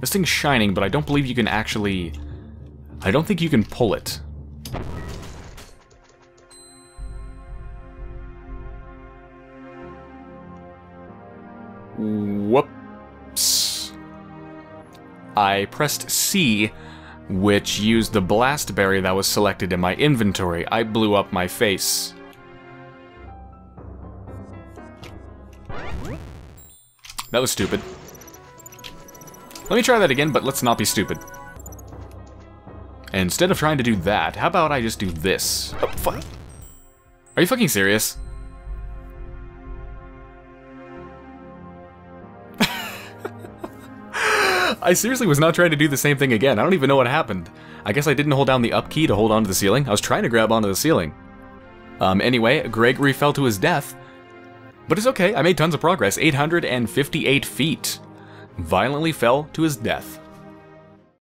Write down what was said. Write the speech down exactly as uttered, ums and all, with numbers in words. This thing's shining, but I don't believe you can actually... I don't think you can pull it. Whoops. I pressed C, which used the blast berry that was selected in my inventory. I blew up my face. That was stupid. Let me try that again, but let's not be stupid. Instead of trying to do that, how about I just do this? Oh, fuck. Are you fucking serious? I seriously was not trying to do the same thing again. I don't even know what happened. I guess I didn't hold down the up key to hold onto the ceiling. I was trying to grab onto the ceiling. Um, anyway, Gregory fell to his death. But it's okay, I made tons of progress. eight hundred fifty-eight feet. Violently fell to his death.